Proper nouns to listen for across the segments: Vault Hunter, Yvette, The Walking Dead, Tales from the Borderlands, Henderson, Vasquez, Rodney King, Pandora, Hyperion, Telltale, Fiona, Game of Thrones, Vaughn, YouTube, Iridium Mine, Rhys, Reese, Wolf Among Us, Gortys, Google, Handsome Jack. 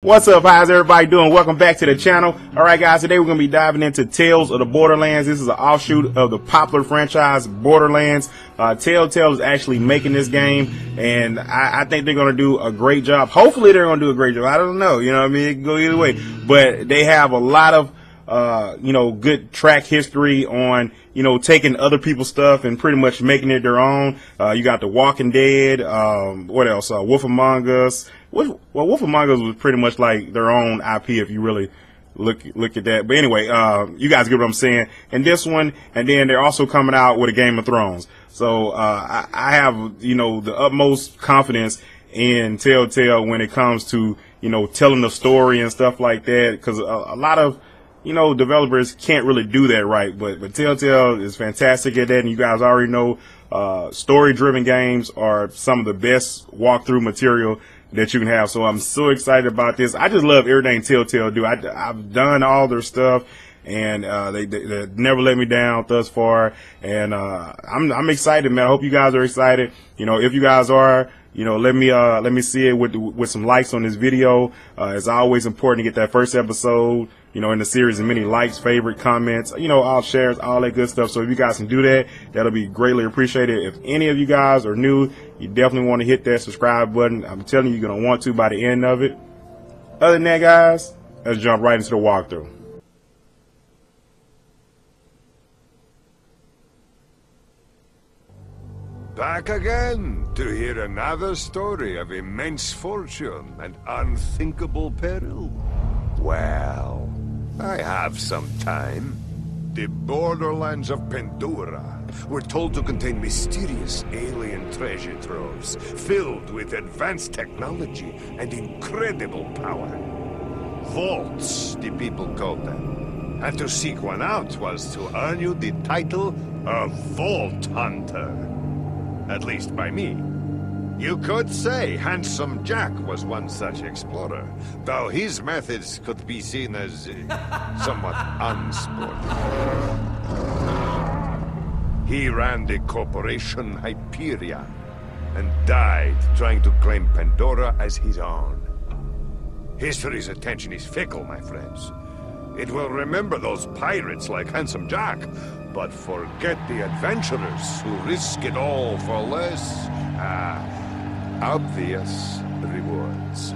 What's up? How's everybody doing? Welcome back to the channel. Alright guys, today we're going to be diving into Tales of the Borderlands. This is an offshoot of the popular franchise Borderlands. Telltale is actually making this game, and I think they're going to do a great job. Hopefully they're going to do a great job. I don't know, you know what I mean? It can go either way. But they have a lot of you know, good track history on, you know, taking other people's stuff and pretty much making it their own. You got The Walking Dead, what else? Wolf Among Us. Well, Wolf Among Us was pretty much like their own IP if you really look at that. But anyway, you guys get what I'm saying. And this one, and then they're also coming out with a Game of Thrones. So I have, you know, the utmost confidence in Telltale when it comes to, you know, telling the story and stuff like that, because a lot of, you know, developers can't really do that right, but Telltale is fantastic at that, and you guys already know story-driven games are some of the best walkthrough material that you can have. So I'm so excited about this. I just love everything Telltale do. I've done all their stuff, and they never let me down thus far, and I'm excited, man. I hope you guys are excited. You know, if you guys are, you know, let me see it with some likes on this video. It's always important to get that first episode, you know, in the series, and many likes, favorite, comments, you know, all shares, all that good stuff. So if you guys can do that, that'll be greatly appreciated. If any of you guys are new, you definitely want to hit that subscribe button. I'm telling you, you're gonna want to by the end of it. Other than that, guys, let's jump right into the walkthrough. Back again to hear another story of immense fortune and unthinkable peril. Well, I have some time. The borderlands of Pandora were told to contain mysterious alien treasure troves filled with advanced technology and incredible power. Vaults, the people called them. And to seek one out was to earn you the title of Vault Hunter. At least by me. You could say Handsome Jack was one such explorer, though his methods could be seen as somewhat unsporting. He ran the corporation Hyperion and died trying to claim Pandora as his own. History's attention is fickle, my friends. It will remember those pirates like Handsome Jack, but forget the adventurers who risk it all for less, obvious rewards.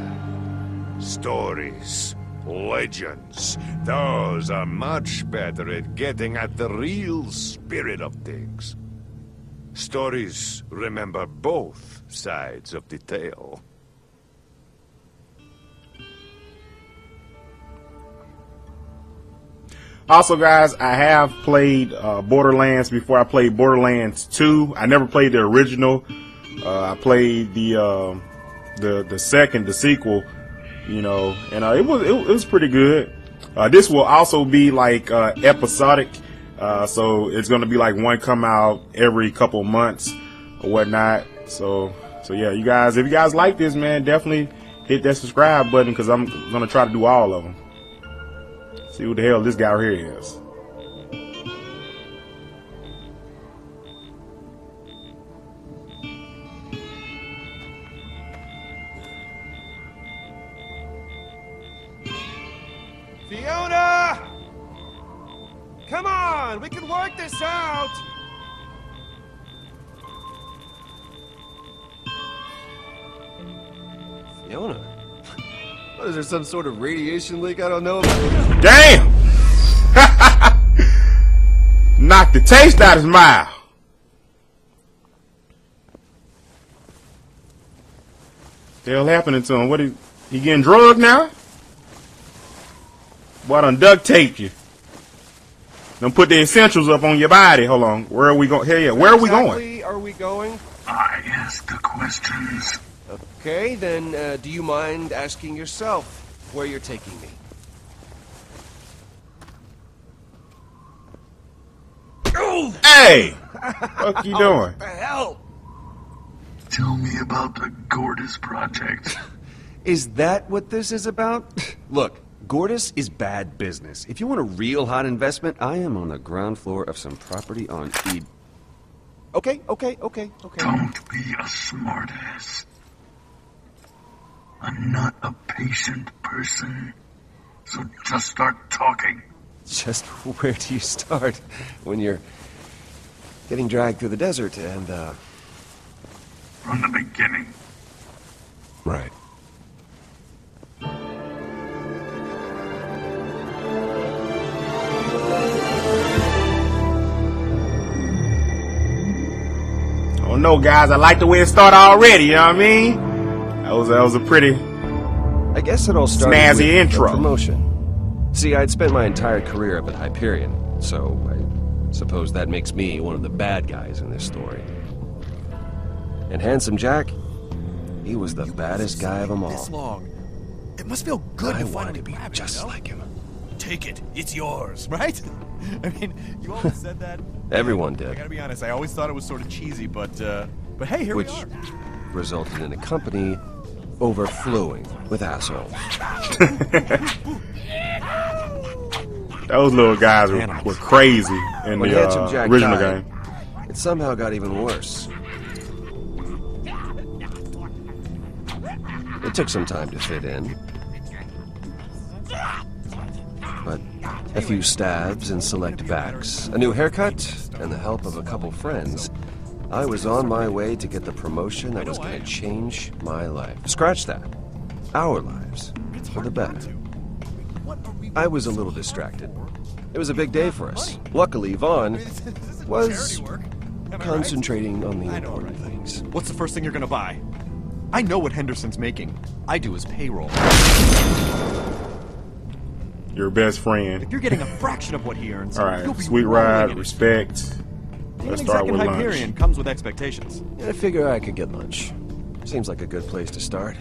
Stories, legends, those are much better at getting at the real spirit of things. Stories remember both sides of the tale. Also, guys, I have played Borderlands before. I played Borderlands 2. I never played the original. I played the second, the sequel, you know, and it was pretty good. This will also be like episodic, so it's gonna be like one come out every couple months or whatnot. So yeah, you guys, if you guys like this, man, definitely hit that subscribe button, because I'm gonna try to do all of them. See who the hell this guy right here is. Fiona! Come on, we can work this out! Fiona? Is there some sort of radiation leak I don't know about? Damn! Knocked the taste out of his mouth. What the hell happening to him? What is he getting drugged now? Boy, I done duct taped you. Done put the essentials up on your body. Hold on. Where are we going? Hell yeah, where exactly are we going? I ask the questions. Okay, then do you mind asking yourself where you're taking me? Hey! What you doing? What the hell? Tell me about the Gortys project. Is that what this is about? Look, Gortys is bad business. If you want a real hot investment, I am on the ground floor of some property on Ed. Okay. Don't be a smartass. I'm not a patient person, so just start talking. Just where do you start when you're getting dragged through the desert and, From the beginning. Right. Oh no, guys, I like the way it started already, you know what I mean? That was a pretty I guess it all started snazzy intro. Promotion. See, I'd spent my entire career up at Hyperion, so I suppose that makes me one of the bad guys in this story. And Handsome Jack, he was the baddest guy of them all. This long. It must feel good to finally be just like him. Take it. It's yours, right? I mean, you always said that. Everyone did. I gotta be honest, I always thought it was sort of cheesy, but hey, here we are. Which resulted in a company overflowing with assholes. Those little guys were crazy in the original game. It somehow got even worse. It took some time to fit in, but a few stabs and select backs, a new haircut, and the help of a couple friends, I was on my way to get the promotion that was going to change my life. Scratch that. Our lives for the better. I was a little distracted. It was a big day for us. Luckily, Vaughn was concentrating on the important things. What's the first thing you're going to buy? I know what Henderson's making. I do his payroll. Your best friend. If you're getting a fraction of what he earns, all right. Sweet ride, respect. Let's start with lunch. Hyperion comes with expectations. Yeah, I figure I could get lunch. Seems like a good place to start.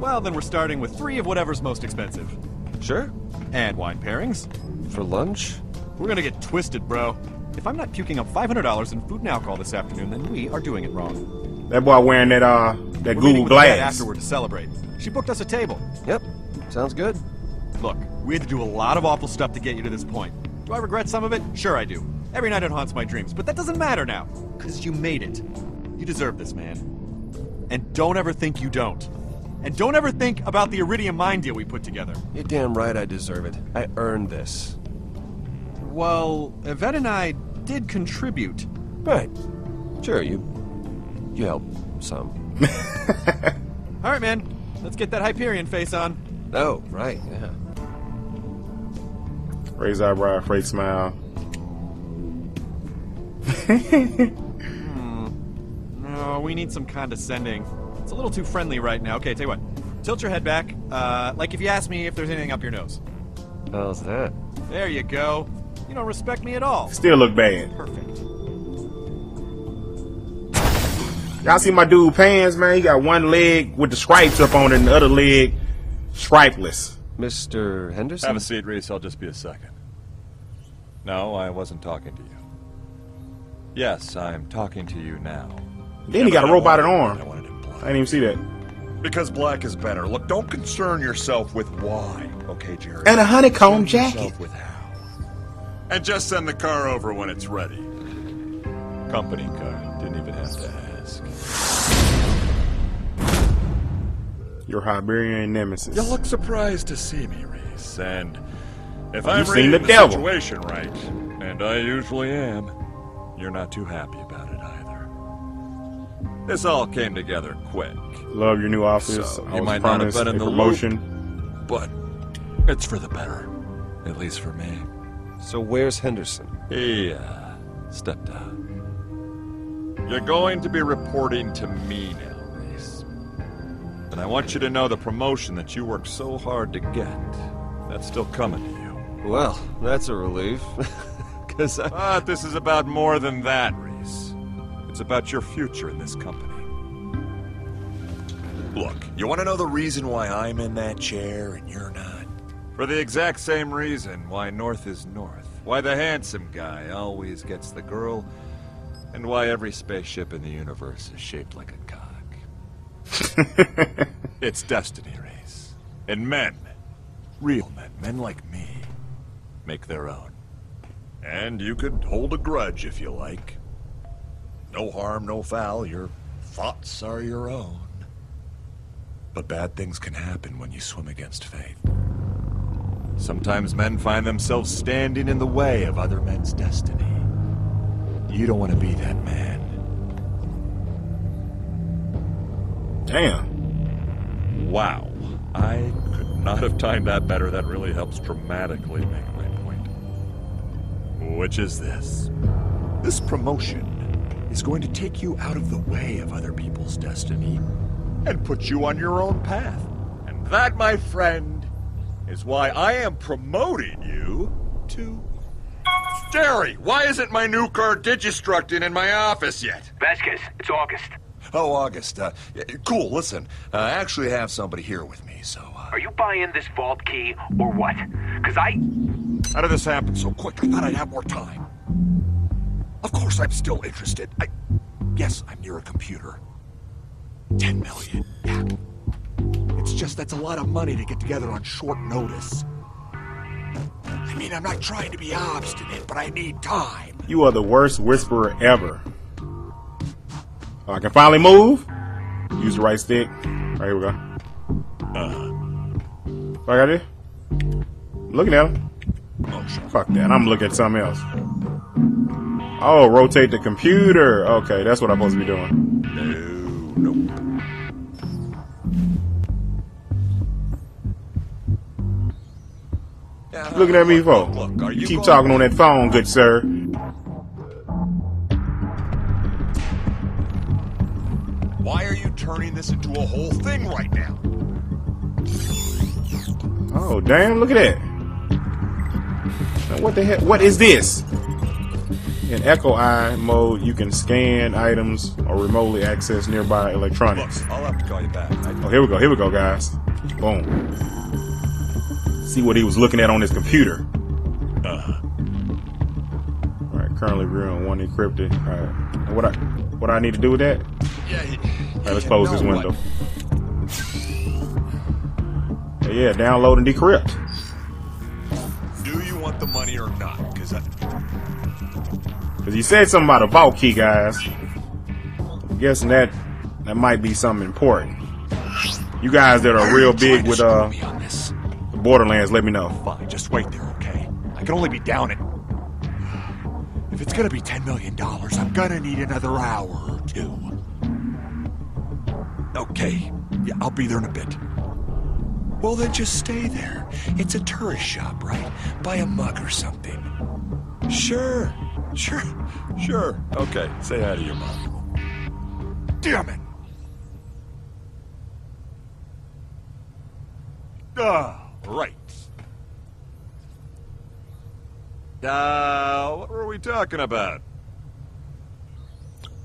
Well, then we're starting with 3 of whatever's most expensive. Sure. And wine pairings. For lunch? We're gonna get twisted, bro. If I'm not puking up $500 in food and alcohol this afternoon, then we are doing it wrong. That boy wearing that that Google Glass. Afterward to celebrate. She booked us a table. Yep, sounds good. Look, we had to do a lot of awful stuff to get you to this point. Do I regret some of it? Sure I do. Every night it haunts my dreams, but that doesn't matter now, because you made it. You deserve this, man. And don't ever think you don't. And don't ever think about the Iridium Mine deal we put together. You're damn right I deserve it. I earned this. Well, Yvette and I did contribute. Right. Sure, you help some. All right, man. Let's get that Hyperion face on. Oh, right, yeah. Raise eyebrow, fake smile. No, we need some condescending. It's a little too friendly right now. Okay, tell you what. Tilt your head back. Like if you ask me if there's anything up your nose. How's that? There you go. You don't respect me at all. Still look bad. Perfect. Y'all see my dude pants, man? He got one leg with the stripes up on it and the other leg stripeless. Mr. Henderson? Have a seat, Reese. I'll just be a second. No, I wasn't talking to you. Yes, I'm talking to you now. Then he got a robotic arm. I didn't even see that. Because black is better. Look, don't concern yourself with why, okay, Jerry? And a honeycomb jacket. With how. And just send the car over when it's ready. Company car. Didn't even have to ask. Your Hyperion nemesis. You look surprised to see me, Rhys, and if I'm reading the situation right, and I usually am, you're not too happy about it either. This all came together quick. Love your new office. So, I was promised a promotion, but it's for the better, at least for me. So where's Henderson? He stepped out. You're going to be reporting to me now, Reese. And I want you to know the promotion that you worked so hard to get, that's still coming to you. Well, that's a relief. But this is about more than that, Reese. It's about your future in this company. Look, you want to know the reason why I'm in that chair and you're not? For the exact same reason why North is North. Why the handsome guy always gets the girl. And why every spaceship in the universe is shaped like a cock. It's destiny, Rhys. And men, real men, men like me, make their own. And you could hold a grudge if you like. No harm, no foul, your thoughts are your own. But bad things can happen when you swim against fate. Sometimes men find themselves standing in the way of other men's destiny. You don't want to be that man. Damn. Wow. I could not have timed that better. That really helps dramatically make my point. Which is this. This promotion is going to take you out of the way of other people's destiny and put you on your own path. And that, my friend, is why I am promoting you to... Jerry, why isn't my new car Digistructing in my office yet? Vasquez, it's August. Oh, August. Cool, listen. I actually have somebody here with me, so... Are you buying this vault key or what? Because I... How did this happen so quick? I thought I'd have more time. Of course I'm still interested. Yes, I'm near a computer. 10 million. Yeah. It's just that's a lot of money to get together on short notice. I mean, I'm not trying to be obstinate, but I need time. You are the worst whisperer ever. Oh, I can finally move. Use the right stick. All right, here we go. What I got here? I'm looking at him. Oh, shit. Fuck that. I'm looking at something else. Oh, rotate the computer. Okay, that's what I'm supposed to be doing. No, nope. Looking at me, folks. Look, you keep talking on that phone, good sir. Why are you turning this into a whole thing right now? Oh, damn, look at that. Now, what the heck? What is this? In Echo Eye mode, you can scan items or remotely access nearby electronics. Look, I'll have to call you back. Oh, here we go, guys. Boom. See what he was looking at on his computer. All right, currently we're on one encrypted. All right, what I need to do with that? Yeah. All right, let's close this window. Yeah, download and decrypt. Do you want the money or not? Because he said something about a vault key, guys. I'm guessing that might be something important. You guys that are real big with Borderlands, let me know. Fine, just wait there, okay? I can only be down at... If it's gonna be $10 million, I'm gonna need another hour or two. Okay, yeah, I'll be there in a bit. Well, then just stay there. It's a tourist shop, right? Buy a mug or something. Sure. Okay, say hi to your mom. Damn it! Right. What were we talking about?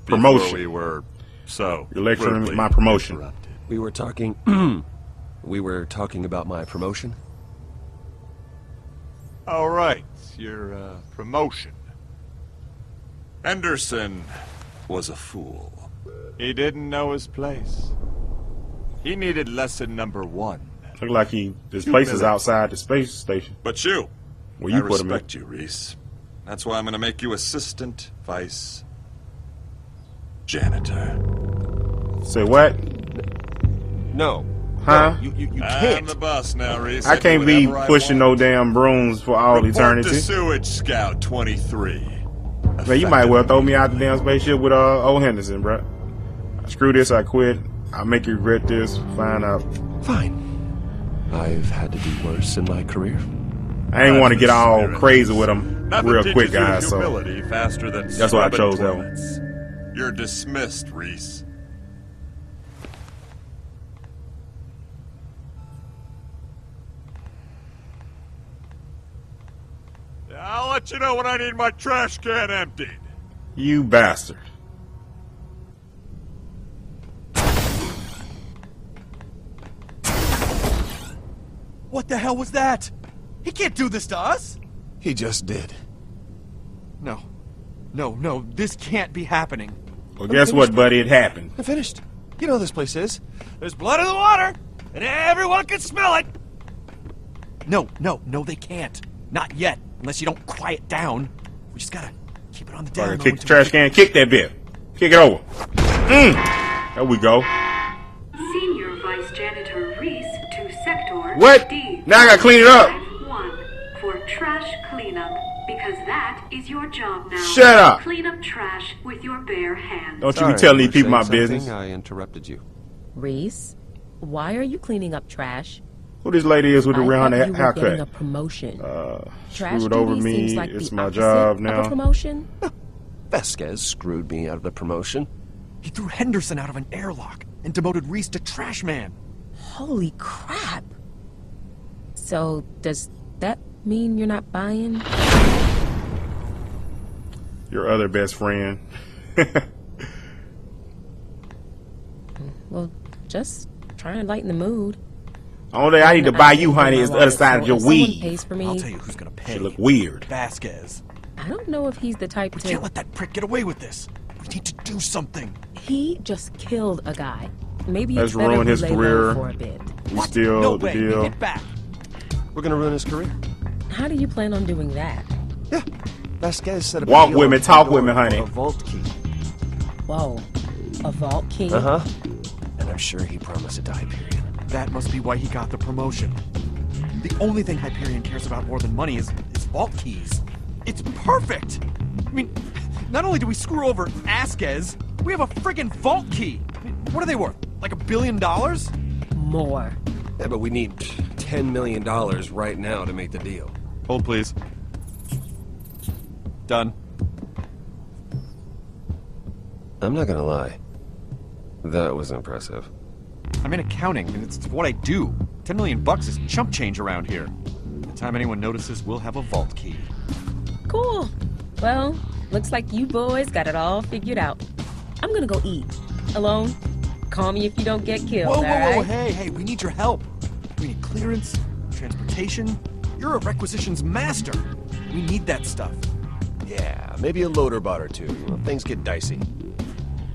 Promotion. Before we were so. You're lecturing my promotion. Interrupted. We were talking. We were talking about my promotion. All right, your promotion. Henderson was a fool. He didn't know his place. He needed lesson number one. Look like his place is outside the space station. But you, well, you put him in. I respect you, Rhys. That's why I'm going to make you assistant vice janitor. Say what? No. Huh? You can't. I'm the boss now, Rhys. I can't be pushing no damn brooms for all eternity. Report to sewage scout 23. Man, you might well throw me out the damn spaceship with old Henderson, bro. Screw this. I quit. I'll make you regret this. Fine out. Fine. I've had to do worse in my career. I ain't want to get all crazy with him real quick, guys, so that's why I chose that one. You're dismissed, Rhys. Yeah, I'll let you know when I need my trash can emptied. You bastard. What the hell was that? He can't do this to us! He just did. No, this can't be happening. Well, guess what, buddy? It happened. I'm finished. You know how this place is. There's blood in the water, and everyone can smell it! No, they can't. Not yet, unless you don't quiet down. We just gotta keep it on the down low. Kick the trash can, kick that bit. Kick it over. There we go. Senior Vice Janitor. What? Now I gotta clean it up. For trash cleanup, because that is your job now. Shut up. Clean up trash with your bare hands. Don't you be telling these people my business. I interrupted you. Reese, why are you cleaning up trash? Who this lady is with the round haircut? Getting a promotion. Screwed over me. Like it's my job now. Promotion? Vasquez screwed me out of the promotion. He threw Henderson out of an airlock and demoted Rhys to trash man. Holy crap. So does that mean you're not buying? Your other best friend. Well, just try and lighten the mood. Only I need to buy you, honey, is the other side of your weed. Pays for me. I'll tell you who's gonna pay. She look weird. Vasquez. I don't know if he's the type to. We can't let that prick get away with this. We need to do something. He just killed a guy. Maybe it's better ruined his career for a bit. We still no the way. Deal. Get back. We're gonna ruin his career. How do you plan on doing that? Yeah. Vasquez said about walk women, talk women, honey. A vault key. Whoa. A vault key? Uh-huh. And I'm sure he promised it to Hyperion. That must be why he got the promotion. The only thing Hyperion cares about more than money is vault keys. It's perfect! I mean, not only do we screw over Vasquez, we have a friggin' vault key! I mean, what are they worth? Like $1 billion? More. Yeah, but we need $10 million right now to make the deal. Hold, please. Done. I'm not gonna lie. That was impressive. I'm in accounting, and it's what I do. $10 million bucks is chump change around here. By the time anyone notices, we'll have a vault key. Cool. Well, looks like you boys got it all figured out. I'm gonna go eat. Alone? Call me if you don't get killed, all right? Whoa, hey, we need your help. We need clearance, transportation. You're a requisitions master. We need that stuff. Yeah, maybe a loader bot or two. Things get dicey.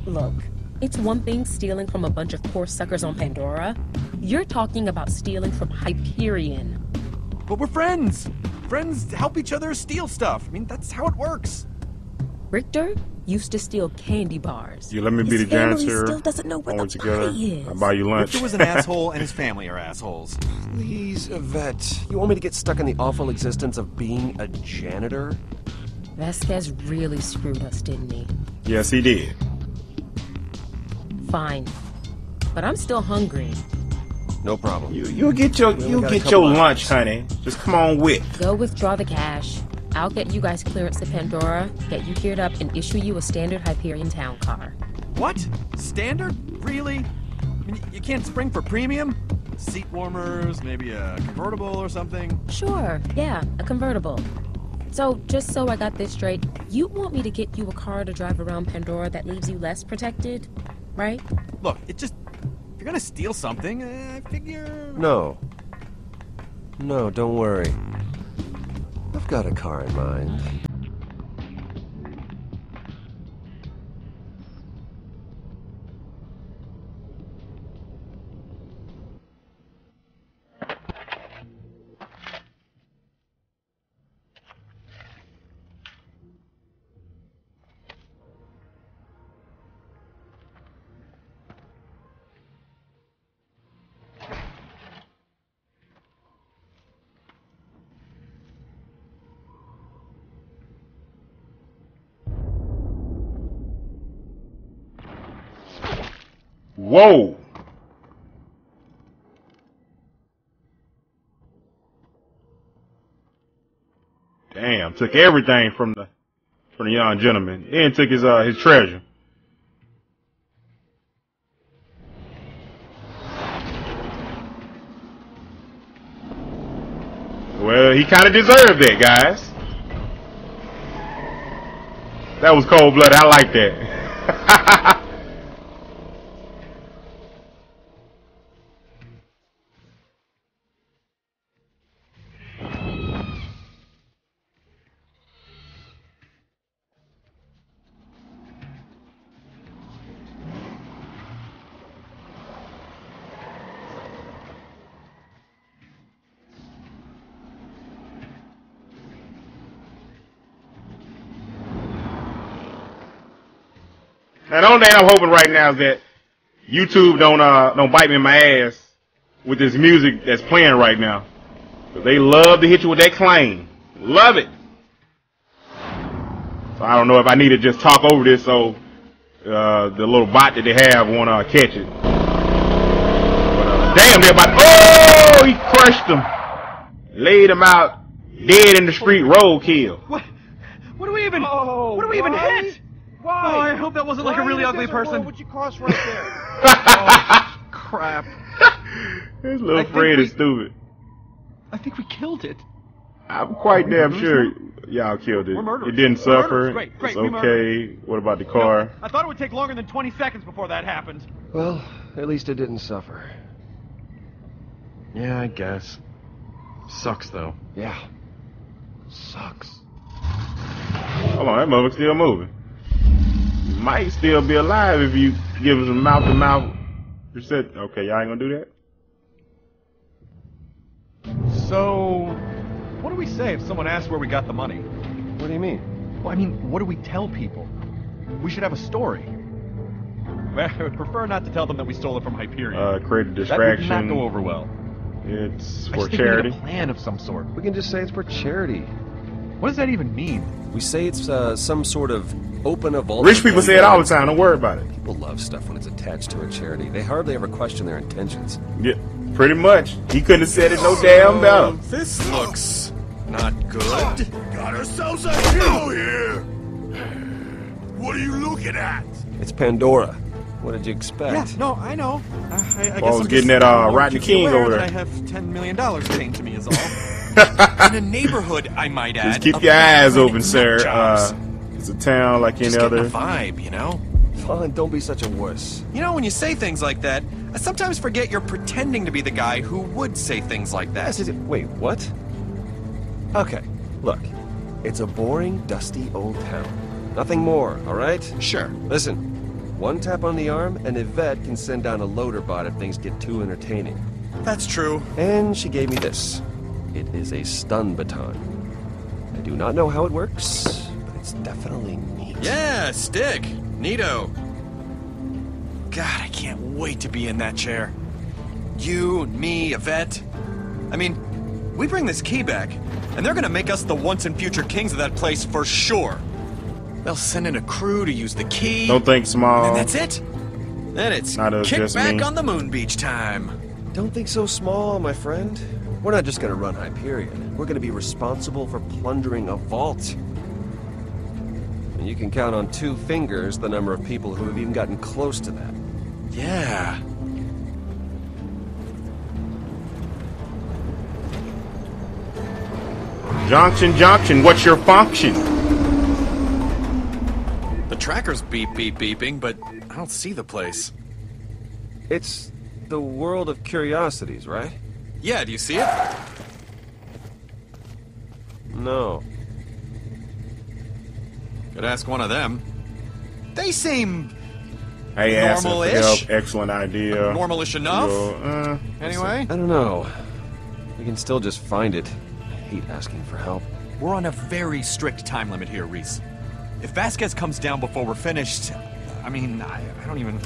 Look. It's one thing stealing from a bunch of poor suckers on Pandora. You're talking about stealing from Hyperion. But we're friends. Friends help each other steal stuff. I mean, that's how it works. Richter used to steal candy bars. You let me be the dancer. Still doesn't know where the party is. I'll buy you lunch. Richter was an asshole, and his family are assholes. Please, Yvette. You want me to get stuck in the awful existence of being a janitor? Vasquez really screwed us, didn't he? Yes, he did. Fine, but I'm still hungry. No problem. You'll get your lunch, honey. Just come on with. Go withdraw the cash. I'll get you guys clearance to Pandora, get you geared up, and issue you a standard Hyperion town car. What? Standard? Really? I mean, you can't spring for premium? Seat warmers, maybe a convertible or something? Sure, yeah, a convertible. So, just so I got this straight, you want me to get you a car to drive around Pandora that leaves you less protected? Right? Look, it just... If you're gonna steal something, I figure... No. No, don't worry. I've got a car in mind. Whoa! Damn! Took everything from the young gentleman, and took his treasure. Well, he kind of deserved that, guys. That was cold-blooded. I like that. Now, the only thing I'm hoping right now is that YouTube don't bite me in my ass with this music that's playing right now. But they love to hit you with that claim. Love it. So I don't know if I need to just talk over this so the little bot that they have won't catch it. But, damn, they're about to... Oh, he crushed them. Laid them out dead in the street, roadkill. What do we even... Oh, what do we even hit? Why? Oh, I hope that wasn't like a really ugly person. What would you cross right there? Oh, crap. This little Fred is stupid. I think we killed it. I'm quite damn sure y'all killed it. We're murderers. It didn't suffer. Great, it's okay. What about the car? No, I thought it would take longer than 20 seconds before that happened. Well, at least it didn't suffer. Yeah, I guess. Sucks, though. Yeah. Sucks. Hold on, that motherfucker's still moving. Might still be alive if you give us a mouth-to-mouth. You said, okay, y'all ain't gonna do that? So, what do we say if someone asks where we got the money? What do you mean? Well, I mean, what do we tell people? We should have a story. I would prefer not to tell them that we stole it from Hyperion. Create a distraction. That would not go over well. It's for charity. We need a plan of some sort. We can just say it's for charity. What does that even mean? We say it's some sort of open a vault. Rich people say it all the time. Don't worry about it. People love stuff when it's attached to a charity. They hardly ever question their intentions. Yeah, pretty much. He couldn't have said it no damn better. This looks not good. Got ourselves a hero here. What are you looking at? It's Pandora. What did you expect? Yeah, no, I know. I guess I was getting that Rodney King over there. I have $10 million paying to me is all. In a neighborhood, I might add. Just keep your eyes open, sir. It's a town like any other. Just getting the vibe, you know? Vaughn, don't be such a wuss. You know, when you say things like that, I sometimes forget you're pretending to be the guy who would say things like that. Wait, what? Okay, look. It's a boring, dusty old town. Nothing more, all right? Sure. Listen, one tap on the arm, and Yvette can send down a loader bot if things get too entertaining. That's true. And she gave me this. It is a stun baton. I do not know how it works, but it's definitely neat. Yeah, stick! Neato! God, I can't wait to be in that chair. You, me, Yvette. I mean, we bring this key back, and they're gonna make us the once and future kings of that place for sure. They'll send in a crew to use the key. Don't think small. And that's it? Then it's kick back on the moon beach time. Don't think so small, my friend. We're not just gonna run Hyperion. We're gonna be responsible for plundering a vault. And you can count on 2 fingers the number of people who have even gotten close to that. Yeah. Junction, what's your function? The tracker's beeping, but I don't see the place. It's the world of curiosities, right? Yeah, do you see it? No. Could ask one of them. They seem... Hey, normal-ish. Excellent idea. Normal-ish enough? So, anyway? I don't know. We can still just find it. I hate asking for help. We're on a very strict time limit here, Rhys. If Vasquez comes down before we're finished... I mean, I don't even...